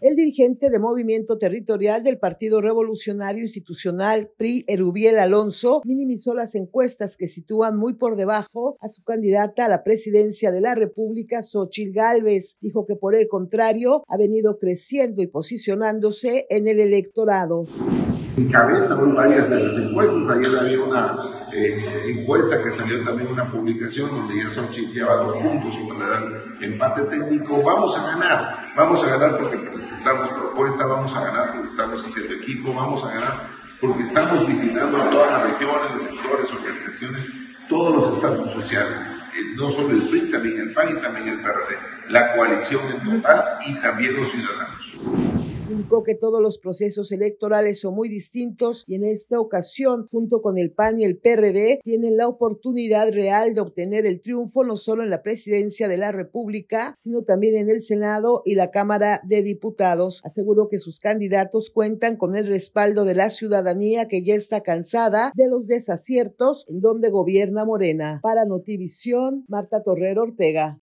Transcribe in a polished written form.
El dirigente de Movimiento Territorial del Partido Revolucionario Institucional, PRI, Erubiel Alonso, minimizó las encuestas que sitúan muy por debajo a su candidata a la presidencia de la República, Xochitl Gálvez. Dijo que, por el contrario, ha venido creciendo y posicionándose en el electorado. Encabezaron varias de las encuestas. Ayer había una encuesta que salió también, una publicación donde ya Xochitl lleva 2 puntos, cuando le dan empate técnico. Vamos a ganar porque presentamos propuesta, vamos a ganar porque estamos haciendo equipo, vamos a ganar porque estamos visitando a todas las regiones, los sectores, organizaciones, todos los estados sociales, no solo el PRI, también el PAN y también el PRD, la coalición en total y también los ciudadanos. Indicó que todos los procesos electorales son muy distintos y en esta ocasión, junto con el PAN y el PRD, tienen la oportunidad real de obtener el triunfo no solo en la presidencia de la República, sino también en el Senado y la Cámara de Diputados. Aseguró que sus candidatos cuentan con el respaldo de la ciudadanía, que ya está cansada de los desaciertos en donde gobierna Morena. Para Notivisión, Marta Torrero Ortega.